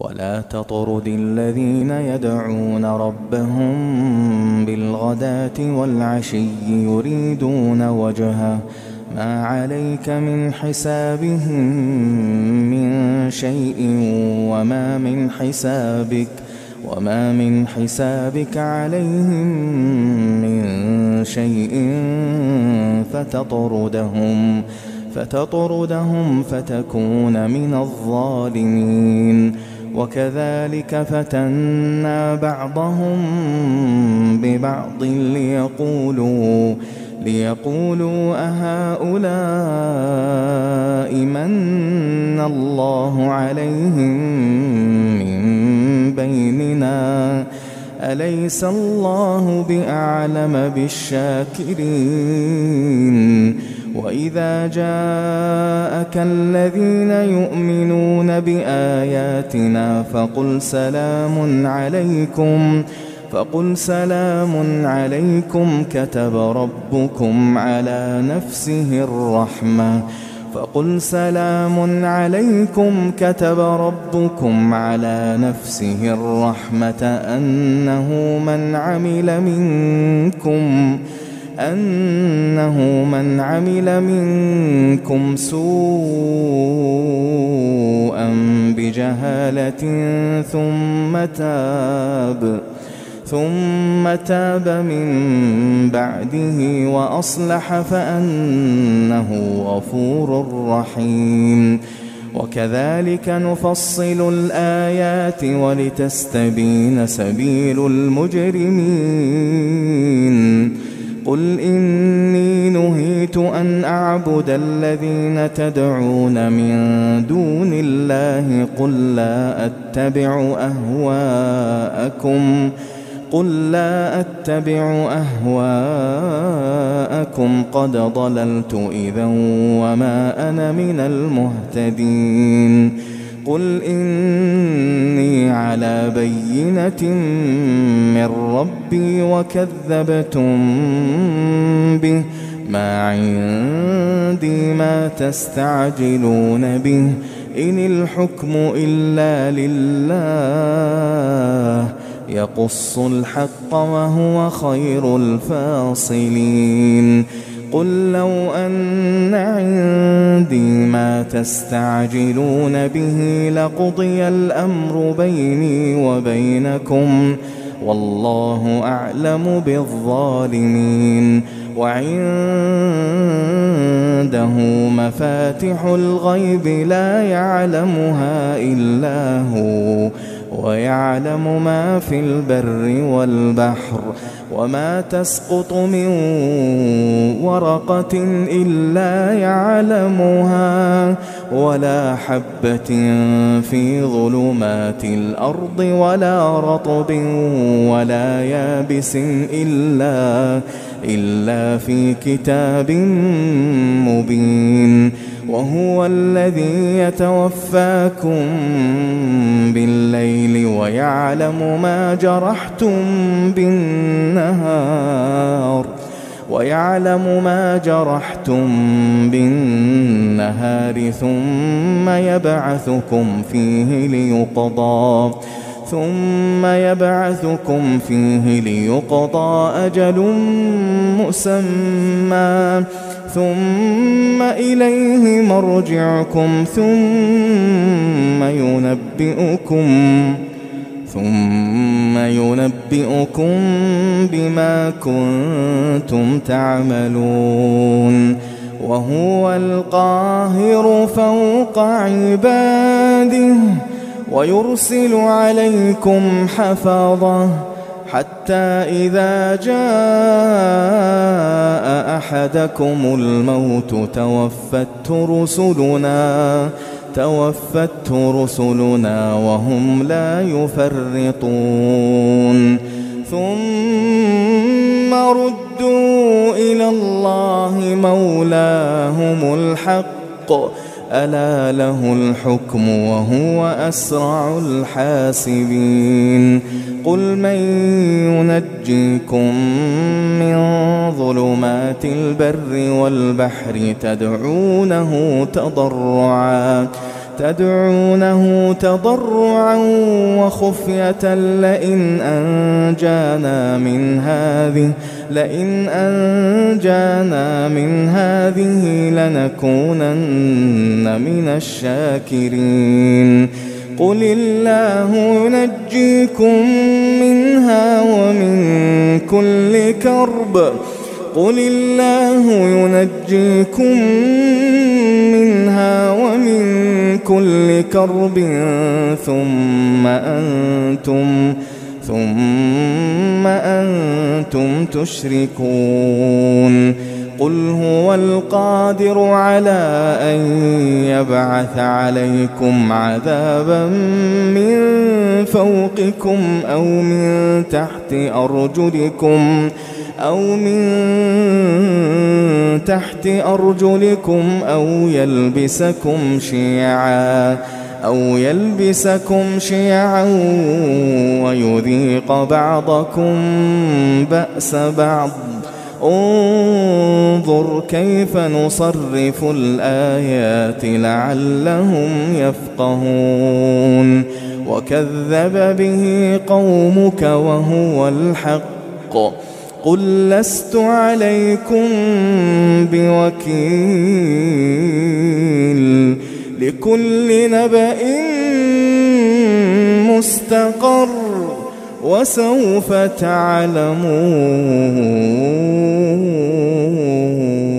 ولا تطرد الذين يدعون ربهم بالغداة والعشي يريدون وجهه ما عليك من حسابهم من شيء وما من حسابك عليهم من شيء فتطردهم فتكون من الظالمين. وكذلك فتنا بعضهم ببعض ليقولوا أهؤلاء من الله عليهم من بيننا أليس الله بأعلم بالشاكرين. وإذا جاءك الذين يؤمنون بآياتنا فقل سلام عليكم كتب ربكم على نفسه الرحمة أنه من عمل منكم سوءا بجهالة ثم تاب من بعده وأصلح فأنه غفور رحيم. وكذلك نفصل الآيات ولتستبين سبيل المجرمين. قل إني نهيت أن أعبد الذين تدعون من دون الله قل لا أتبع أهواءكم قد ضللت إذا وما أنا من المهتدين. قل إني على بينة من ربي وكذبتم به ما عندي ما تستعجلون به إن الحكم إلا لله يقص الحق وهو خير الفاصلين. قل لو أن عندي ما تستعجلون به لقضي الأمر بيني وبينكم والله أعلم بالظالمين. وعنده مفاتح الغيب لا يعلمها إلا هو ويعلم ما في البر والبحر وما تسقط من ورقة إلا يعلمها ولا حبة في ظلمات الأرض ولا رطب ولا يابس إلا في كتاب مبين. وهو الذي يتوفاكم بالليل ويعلم ما جرحتم بالنهار ثم يبعثكم فيه ليقضى أجل مسمى ثم إليه مرجعكم ثم ينبئكم بما كنتم تعملون. وهو القاهر فوق عباده ويرسل عليكم حفظة حتى إذا جاء أحدكم الموت توفته رسلنا وهم لا يفرطون. ثم ردوا إلى الله مولاهم الحق ألا له الحكم وهو أسرع الحاسبين. قل من ينجيكم من ظلمات البر والبحر تدعونه تضرعا تدعونه تضرعا وخفية لئن أنجانا من هذه لنكونن من الشاكرين قل الله ينجيكم منها ومن كل كرب قل الله ينجيكم منها ومن كل كرب ثم أنتم تشركون قل هو القادر على أن يبعث عليكم عذابا من فوقكم أو من تحت أرجلكم أو يلبسكم شيعا ويذيق بعضكم بأس بعض انظر كيف نصرف الآيات لعلهم يفقهون وكذب به قومك وهو الحق قل لست عليكم بوكيل لكل نبأ مستقر وسوف تعلمون.